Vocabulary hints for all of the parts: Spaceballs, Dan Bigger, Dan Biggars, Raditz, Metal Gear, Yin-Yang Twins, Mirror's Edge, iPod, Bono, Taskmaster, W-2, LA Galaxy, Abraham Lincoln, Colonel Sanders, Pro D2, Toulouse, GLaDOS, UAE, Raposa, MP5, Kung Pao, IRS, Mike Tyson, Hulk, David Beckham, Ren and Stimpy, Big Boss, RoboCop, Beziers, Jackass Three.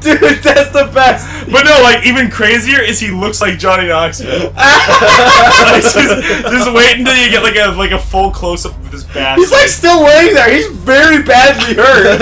Dude, that's the best. But no, like, even crazier is he looks like Johnny Knoxville. Like, just wait until you get like a full close-up of his back. He's like still laying there. He's very badly hurt.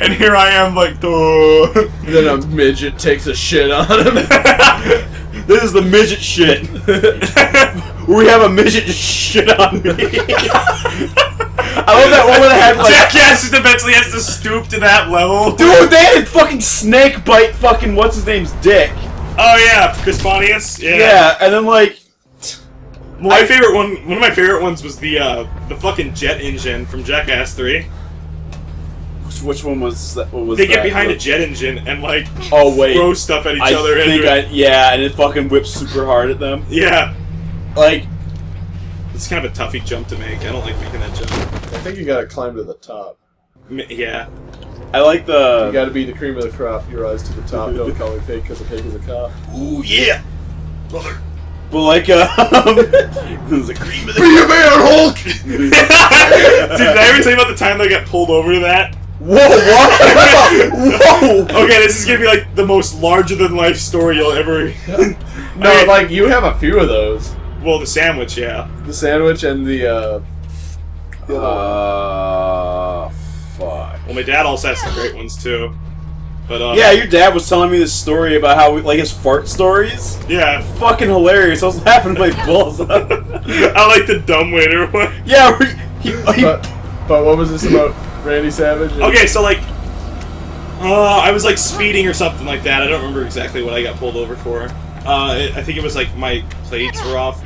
And here I am like, duh. Then a midget takes a shit on him. This is the midget shit. We have a midget shit on me. I love that woman that had like... Jackass just eventually has to stoop to that level. Dude, they had a fucking snake bite fucking what's-his-name's dick. Oh yeah, Crisponius. Yeah. Yeah, and then like... One of my favorite ones was the fucking jet engine from Jackass 3. Which one was that? What was they that? Get behind a jet engine and like throw stuff at each other. Yeah, and it fucking whips super hard at them. Yeah, like it's kind of a toughie jump to make. I don't like making that jump. I think you gotta climb to the top. Yeah, I like the. You gotta be the cream of the crop. You rise to the top. Don't call me pig because a pig is a cop. Ooh yeah, brother. But like, this is a cream of the crop. Be a man, Hulk. Dude, did I ever tell you about the time that I got pulled over to that? Whoa, what? Whoa! Okay, this is gonna be like the most larger-than-life story you'll ever... No, okay. Like, you have a few of those. Well, the sandwich, yeah. The sandwich and the, fuck. Well, my dad also has some great ones, too. But, yeah, your dad was telling me this story about how, like, his fart stories. Yeah. Fucking hilarious. I was laughing my balls up. I like the dumbwaiter one. Yeah, but what was this about... Randy Savage? Okay, so like, I was like speeding or something like that. I don't remember exactly what I got pulled over for. I think it was like my plates were off.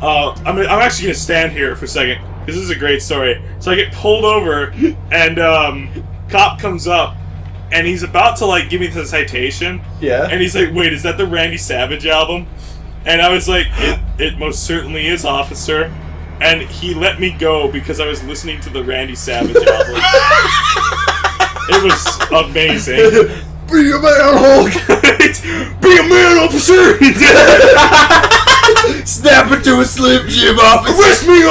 I'm actually gonna stand here for a second. This is a great story. So I get pulled over, and cop comes up, and he's about to like give me the citation. Yeah. And he's like, "Wait, is that the Randy Savage album?" And I was like, "It most certainly is, officer." And he let me go because I was listening to the Randy Savage album. It was amazing. Be a man, Hulk! Be a man, officer! Snap it to a Slim Jim, officer! Arrest me,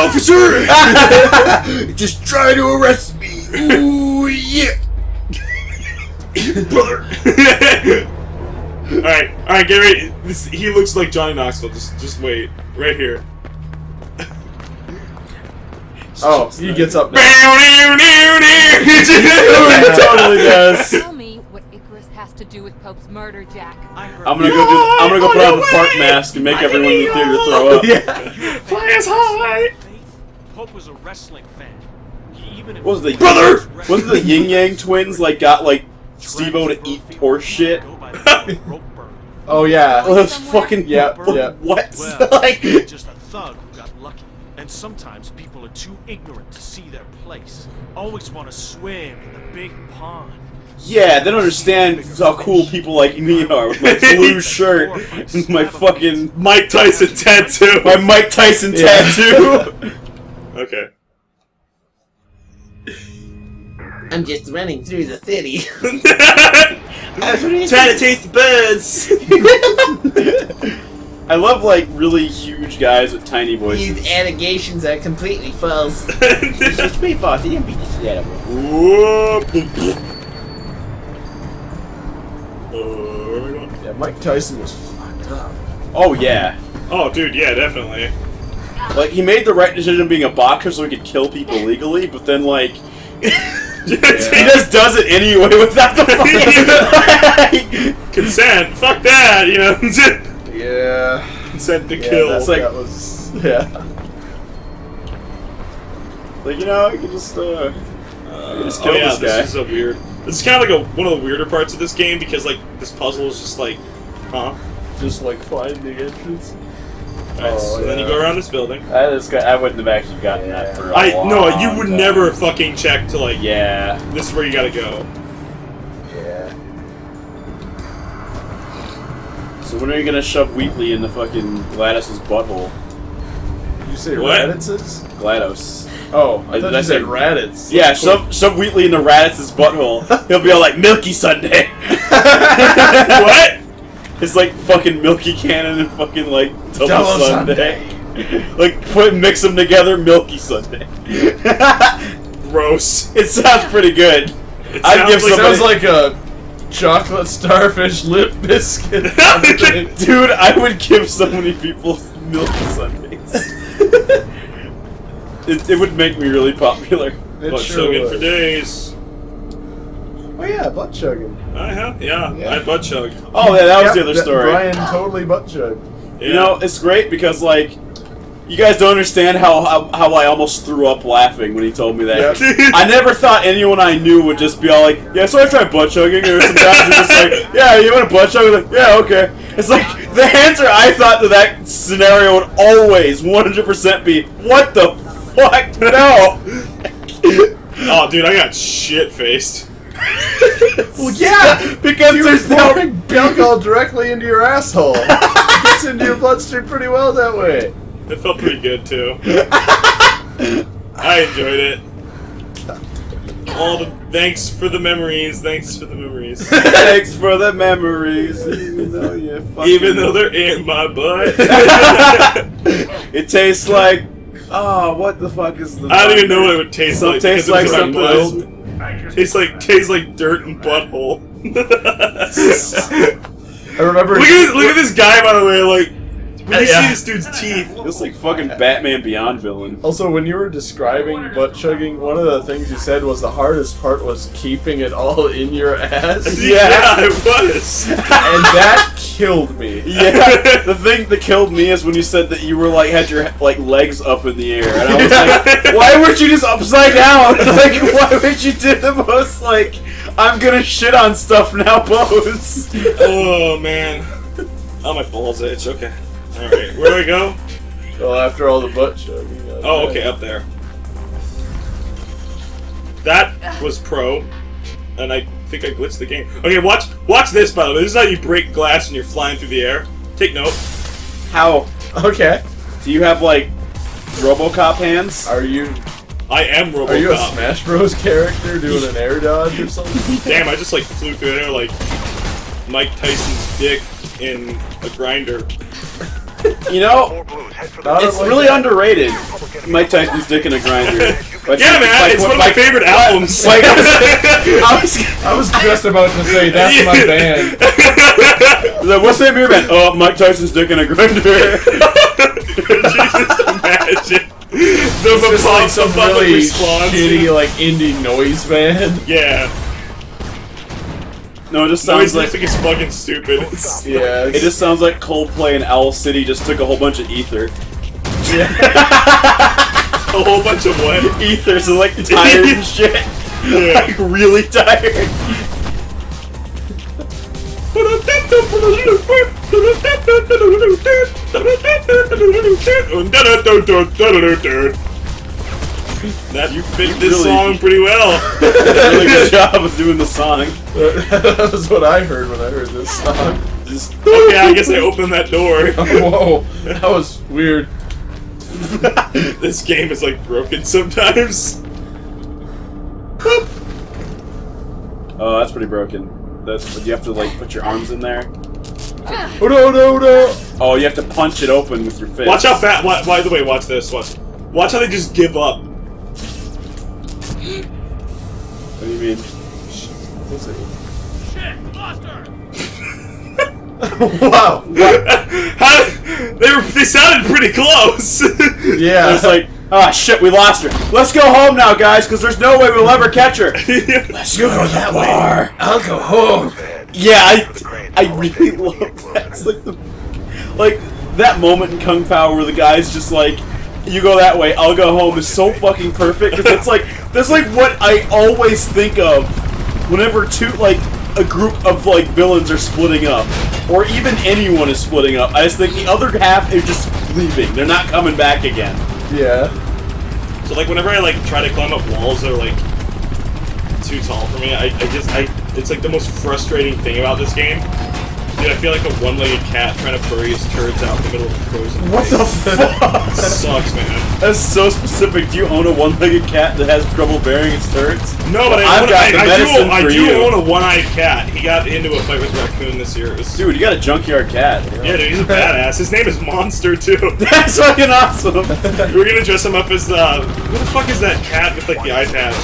officer! Just try to arrest me. Ooh, yeah! Brother! Alright, get ready. He looks like Johnny Knoxville. Just wait. Right here. Oh, he gets up now. He totally does. Tell me what Icarus has to do with Pope's murder, Jack. I'm gonna go put on the fart mask and make everyone in the theater throw up. Yeah. Fly as high. Pope was a wrestling fan. What was the brother? Wasn't the Yin-Yang Twins like got like Stevo to eat horse shit? Oh yeah. Well, that's fucking yeah. What? Like just a thug who got lucky. And sometimes people are too ignorant to see their place. Always want to swim in the big pond. Yeah, they don't understand how cool people like me are with my blue shirt and my fucking Mike Tyson tattoo. My Mike Tyson tattoo. Okay. I'm just running through the city. Trying to taste the birds. I love, like, really huge guys with tiny voices. These allegations are completely false. It's just pretty false. He didn't beat the shit out of him. Yeah, Mike Tyson was fucked up. Oh, yeah. Oh, dude, yeah, definitely. Like, he made the right decision of being a boxer so he could kill people legally, but then, like... He just does it anyway without the fucking... Consent. Fuck that, you know? Yeah. Consent to kill. That's like, that was... Yeah. Like, you know, you can just kill this guy. This is so weird. This is kind of like one of the weirder parts of this game, because, like, this puzzle is just like, huh? Just, like, find the entrance. Alright, so then you go around this building. I wouldn't have actually gotten that for a long No, you would never fucking check to, like, yeah, this is where you gotta go. So when are you gonna shove Wheatley in the fucking GLaDOS's butthole? Did you say Raditz's? GLaDOS. Oh, I thought you said Raditz. Yeah, like, shove Wheatley in the Raditz's butthole. He'll be all like, Milky Sunday! What? It's like fucking Milky Cannon and fucking like, Double Sunday. Like, mix them together, Milky Sunday. Gross. It sounds pretty good. I'd give somebody... Sounds like a chocolate starfish lip biscuit. Dude, I would give so many people milk sundaes. It would make me really popular. Butt chugging for days. Oh yeah, butt chugging. I butt chugged. Oh yeah, that was the other story. Brian totally butt chugged. Yeah. You know, it's great because like, you guys don't understand how I almost threw up laughing when he told me that. Yeah. I never thought anyone I knew would just be all like, yeah, so I tried butt chugging, or sometimes it's just like, yeah, you want to butt chug? Like, yeah, okay. It's like, the answer I thought to that scenario would always 100% be, what the fuck? No! Oh, dude, I got shit-faced. Well, yeah! Because there's no alcohol directly into your asshole. It gets into your bloodstream pretty well that way. It felt pretty good, too. I enjoyed it. Thanks for the memories, thanks for the memories. Thanks for the memories. Even though they're in my butt. It tastes like... Oh, what the fuck is the... I don't even know what it would taste like. It tastes like something. Tastes like dirt and butthole. I remember... Look at this guy, by the way, like... When you see this dude's teeth, it's like fucking Batman Beyond villain. Also, when you were describing butt chugging, one of the things you said was the hardest part was keeping it all in your ass. Yeah, it was. And that killed me. Yeah. The thing that killed me is when you said that you were like had your like legs up in the air, and I was like, why weren't you just upside down? Like, why would you do the most like I'm gonna shit on stuff now pose? Oh man. Oh, my balls itch. Okay. Alright, where do we go? Well, after all the butt chugging. Oh, okay, up there. That was pro, and I think I glitched the game. Okay, watch this, by the way. This is how you break glass when you're flying through the air. Take note. How? Okay. Do you have, like, RoboCop hands? Are you... I am RoboCop. Are you a Smash Bros character doing an air dodge or something? Damn, I just, like, flew through the air like Mike Tyson's dick in a grinder. You know, it's really underrated. Mike Tyson's dick in a grinder. Yeah, man, like, it's one of my favorite albums. Like, I was just about to say, that's my band. Like, what's that beer band? Oh, Mike Tyson's dick in a grinder. Just imagine. It's like some really shitty, like, indie noise band. Yeah. No, it just sounds like it's fucking stupid. Yeah, it just sounds like Coldplay and Owl City just took a whole bunch of ether. Yeah. A whole bunch of what? Ether, so like tired and shit. Yeah. Like really tired. That you fit this song pretty well. Really good job of doing the song. That was what I heard when I heard this song. Just, okay, I guess I opened that door. Oh, whoa, that was weird. This game is like broken sometimes. Oh, that's pretty broken. That's you have to like put your arms in there. Oh no no no! Oh, you have to punch it open with your fist. Watch how fat. By the way, watch this. Watch how they just give up. What do you mean? Shit, lost her! Wow! They sounded pretty close! Yeah. It's like, ah, shit, we lost her. Let's go home now, guys, because there's no way we'll ever catch her. Let's go that way. I'll go home. Yeah, I really love that. It's like, that moment in Kung Pao where the guy's just like, you go that way, I'll go home is so fucking perfect because it's like that's like what I always think of whenever a group of like villains are splitting up or even anyone is splitting up. I just think the other half is just leaving. They're not coming back again. Yeah. So like whenever I like try to climb up walls that are like too tall for me, I just it's like the most frustrating thing about this game. Dude, I feel like a one-legged cat trying to bury his turds out in the middle of the frozen place. What the fuck? That sucks, man. That's so specific. Do you own a one-legged cat that has trouble burying its turds? No, but I do own a one-eyed cat. He got into a fight with Raccoon this year. Dude, you got a junkyard cat. Bro. Yeah, dude, he's a badass. His name is Monster, too. That's fucking awesome. We're gonna dress him up as, who the fuck is that cat with, like, the eye patch?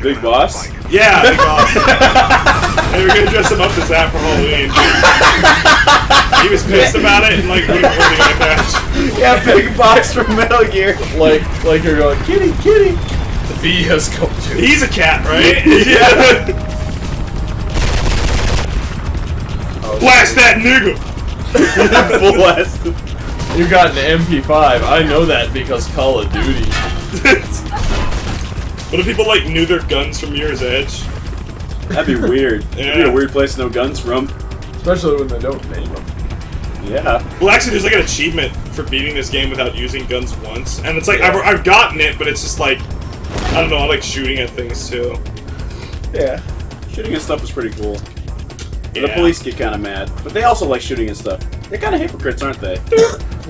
Big Boss? Yeah, Big Boss. They were going to dress him up as that for Halloween. He was pissed about it and like we were holding on a patch. Yeah, Big Boss from Metal Gear. Like you're going, kitty, kitty. The V has come to. He's a cat, right? Yeah. Blast that nigga! Blast. You got an MP5. I know that because Call of Duty. What if people like knew their guns from Mirror's Edge? That'd be weird. Yeah. That'd be a weird place to know guns from. Especially when they don't name them. Yeah. Well, actually, there's like an achievement for beating this game without using guns once, and it's like yeah. I've gotten it, but it's just like I don't know. I like shooting at things too. Yeah. Shooting at stuff is pretty cool. Yeah. The police get kind of mad, but they also like shooting and stuff. They're kind of hypocrites, aren't they?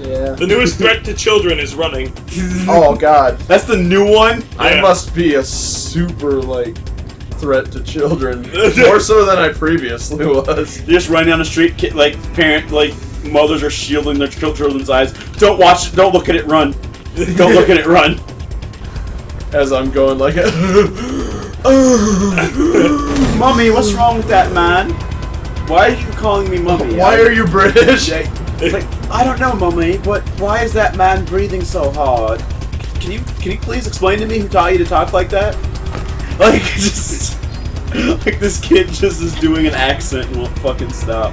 Yeah. The newest threat to children is running. Oh god, that's the new one. Yeah. I must be a super like threat to children, more so than I previously was. You just run down the street, kid, like parent, like mothers are shielding their children's eyes. Don't watch. Don't look at it. Run. Don't look at it. Run. As I'm going like, Mommy, what's wrong with that man? Why are you calling me mummy? Why are you British? It's like, I don't know, mummy, but why is that man breathing so hard? Can you please explain to me who taught you to talk like that? Like, just... Like, this kid just is doing an accent and won't fucking stop.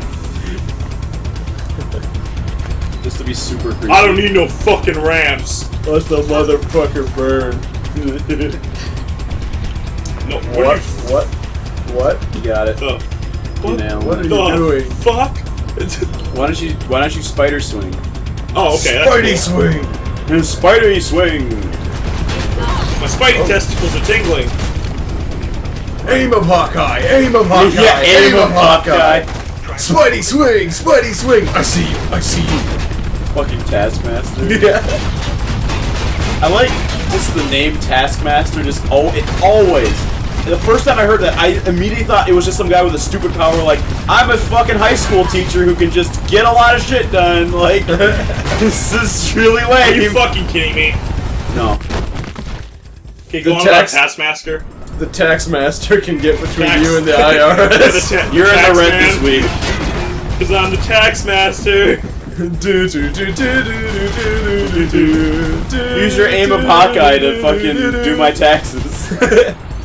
Just to be super creepy. I don't need no fucking rams. Let the motherfucker burn. No, what? You got it. What? Now, what are you doing? Fuck! Why don't you spider swing? Oh, okay. Spidey swing. And spidery swing. My spidey testicles are tingling. Aim of Hawkeye. Aim of Hawkeye. Yeah, aim of Hawkeye. Spidey swing. Spidey swing. I see you. I see you. Fucking Taskmaster. Yeah. I like just the name Taskmaster. Just oh, it always. The first time I heard that, I immediately thought it was just some guy with a stupid power, like, I'm a fucking high school teacher who can just get a lot of shit done, like, this is really lame. Are you fucking kidding me? No. Okay, go on about Taskmaster. The Taskmaster can get between you and the IRS. You're in the rent this week. Because I'm the Taskmaster. Use your aim of Hawkeye to fucking do my taxes.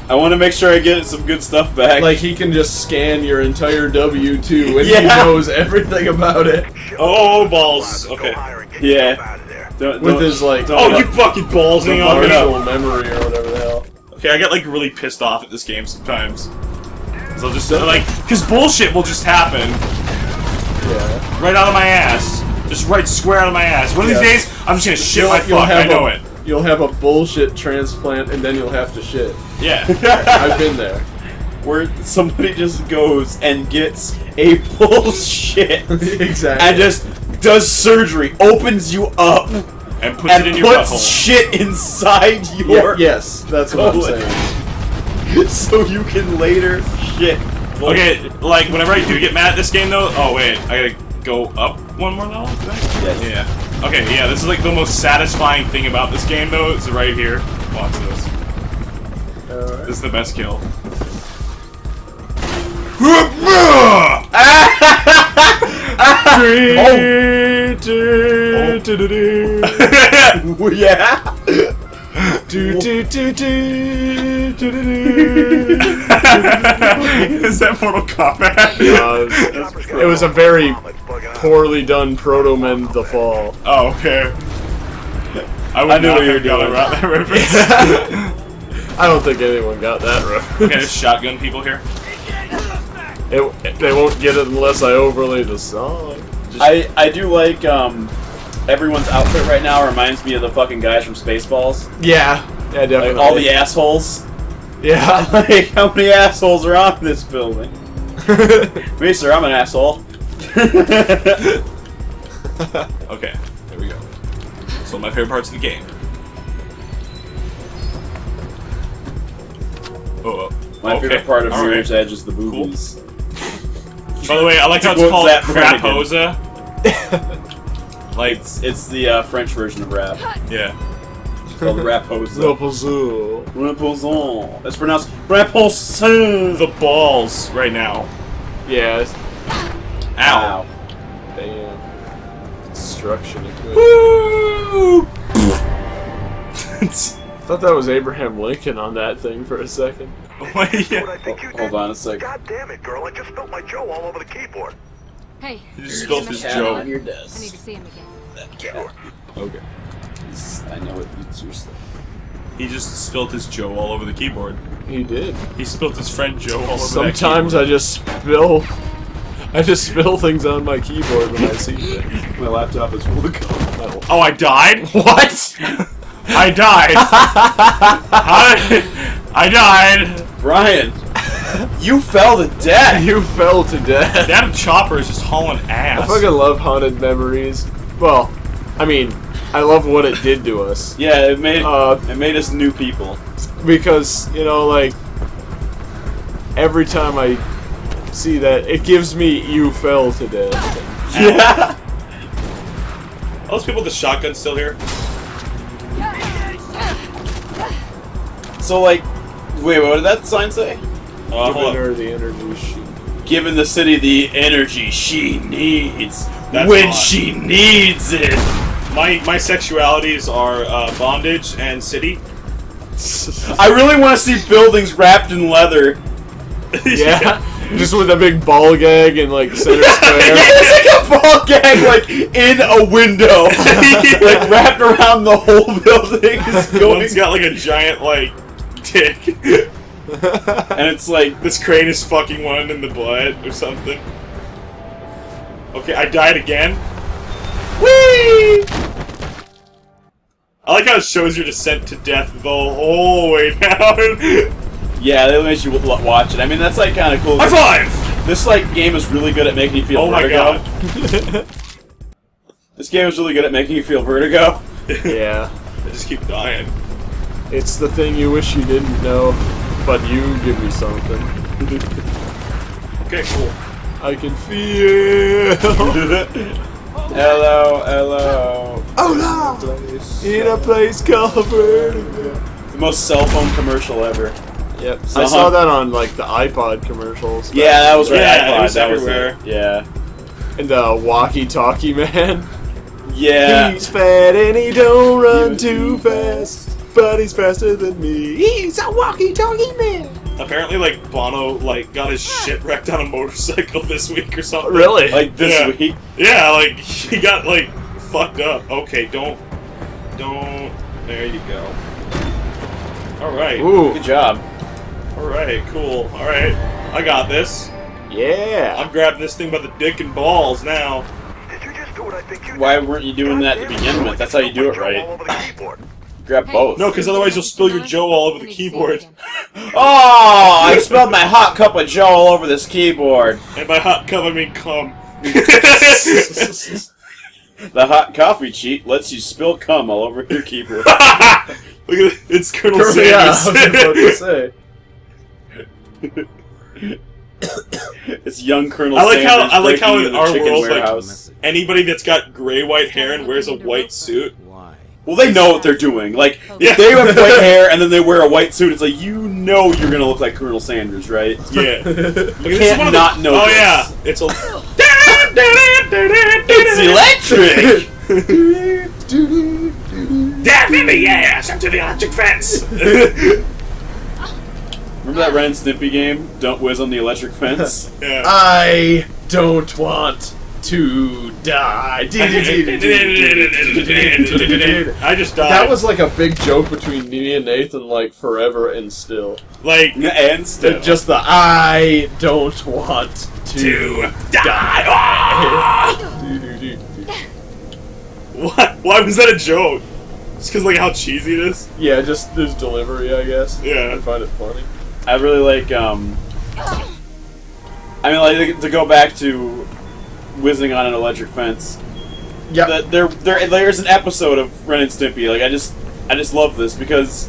I want to make sure I get some good stuff back. Like, he can just scan your entire W-2 and yeah. He knows everything about it. Oh, balls. Okay. Yeah. With his, like... Oh, you fucking ballsing on me. Partial memory or whatever the hell. Okay, I get, like, really pissed off at this game sometimes. Because I'll just, like... Because bullshit will just happen. Yeah. Right out of my ass. Just right square out of my ass. One of these days, I'm just gonna shit my fuck. I know it. You'll have a bullshit transplant, and then you'll have to shit. Yeah. I've been there. Where somebody just goes and gets a bullshit. Exactly. And just does surgery, opens you up, and puts shit inside your... Yes, that's what I'm saying. So you can later shit. Okay, like, whenever I do get mad at this game, though... Oh, wait, I gotta go up one more level? Yes. Yeah. Okay, yeah, this is like the most satisfying thing about this game, though. It's right here. Watch this. Right. This is the best kill. Oh. Yeah. Is that Mortal Kombat? No, it was a very poorly done Proto-Men The Fall. Oh, okay. I knew what you were doing. That reference. Yeah. I don't think anyone got that reference. Okay, shotgun people here. They won't get it unless I overlay the song. Just I do like everyone's outfit right now reminds me of the fucking guys from Spaceballs. Yeah. Yeah, definitely. Like, all the assholes. Yeah. Like, how many assholes are on this building? Me, sir, I'm an asshole. Okay, there we go. It's one of my favorite parts of the game. Oh, my favorite part of Mirror's Edge is the boobies. Cool. By the way, I like how it's called Raposa. Like, it's the French version of rap. Yeah. called Raposa. Raposa. Raposa. That's pronounced Raposa. The balls right now. Yeah. Ow. Damn. Destruction. Woo! I thought that was Abraham Lincoln on that thing for a second. Wait, yeah. Hold on a second. God damn it, girl! I just spilled my Joe all over the keyboard. Hey, you just spilled his Joe on your desk. I need to see him again. That cat. Okay. I know it. It's your stuff. He just spilled his Joe all over the keyboard. He did. He spilled his friend Joe all over the keyboard. Sometimes I just spill things on my keyboard when I see things. My laptop is full of gold metal. Oh, I died? What? I died. I died. Brian, you fell to death. You fell to death. That chopper is just hauling ass. I fucking love haunted memories. Well, I mean, I love what it did to us. Yeah, it made us new people. Because, you know, like, every time I see that, it gives me "you fell to death." Yeah. Are those people with the shotguns still here? So, like, wait, what did that sign say? Giving her the energy she needs. Giving the city the energy she needs. That's when she needs it. My sexualities are bondage and city. I really want to see buildings wrapped in leather. Yeah. Just with a big ball gag and like center square. Yeah, it's like a ball gag, like in a window, like wrapped around the whole building. One's got like a giant like dick, and it's like this crane is fucking one in the butt or something. Okay, I died again. Whee! I like how it shows your descent to death the whole way down. Yeah, that makes you watch it. I mean, that's like kind of cool. High five! This like game is really good at making you feel vertigo. Oh my god! This game is really good at making you feel vertigo. Yeah, I just keep dying. It's the thing you wish you didn't know, but you give me something. Okay, cool. I can feel. Hello, hello. Oh no! In a place called vertigo. The most cell phone commercial ever. Yep. Uh-huh. I saw that on like the iPod commercials. Yeah, that was right. Yeah, iPod. That was there. Yeah. And the walkie-talkie man. Yeah. He's fat and he don't run too fast, but he's faster than me. He's a walkie-talkie man. Apparently, like Bono, like got his shit wrecked on a motorcycle this week or something. Really? Like this week? Yeah. Like he got like fucked up. Okay, don't. There you go. All right. Ooh. Good job. Alright, cool. Alright, I got this. Yeah! I'm grabbing this thing by the dick and balls now. Did you just do what I think you did? Why weren't you doing that to begin with? That's how you do it, right? Grab both. No, because otherwise you'll spill your Joe all over the keyboard. Oh! I spilled my hot cup of Joe all over this keyboard. And by hot cup, I mean cum. The hot coffee cheat lets you spill cum all over your keyboard. Look at it. It's Colonel Sanders. Yeah, I was about to say. It's young Colonel Sanders. I like how in our world, like, anybody that's got gray white hair and wears a white suit, well, they know what they're doing. Like, if they have white hair and then they wear a white suit, it's like, you know you're gonna look like Colonel Sanders, right? Yeah. You can't not know. Oh yeah, it's a it's electric. Dab in the ass up to the electric fence. Remember that Ren and Stimpy game? Don't whiz on the electric fence? Yeah. I don't want to die. I just died. That was like a big joke between me and Nathan, like forever and still. Like, and still. Just the I don't want to die. What? Why was that a joke? Just because, like, how cheesy it is? Yeah, just there's delivery, I guess. Yeah. I find it funny. I really like, I mean, like, to go back to whizzing on an electric fence. Yeah. There's an episode of Ren and Stimpy. Like, I just love this because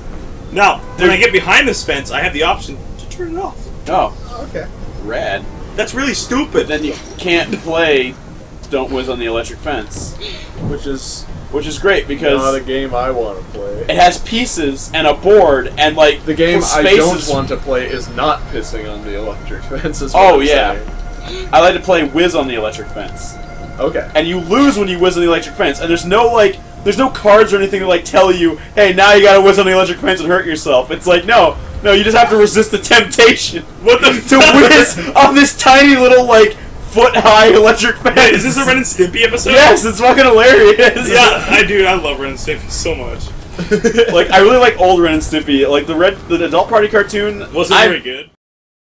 now when I get behind this fence, I have the option to turn it off. Oh. Okay. Rad. That's really stupid. Then you can't play Don't Whiz on the Electric Fence, which is Which is great because not a game I want to play. It has pieces and a board and like the game I don't want to play is not pissing on the electric fence. Is what I'm saying. I like to play whiz on the electric fence. Okay. And you lose when you whiz on the electric fence, and there's no like there's no cards or anything to like tell you, hey, now you gotta whiz on the electric fence and hurt yourself. It's like no, no, you just have to resist the temptation. What the to whiz on this tiny little like. Foot-high electric fence. Wait, is this a Ren and Stimpy episode? Yes, it's fucking hilarious. Yeah, I love Ren and Stimpy so much. Like, I really like old Ren and Stimpy. Like the adult party cartoon wasn't very good.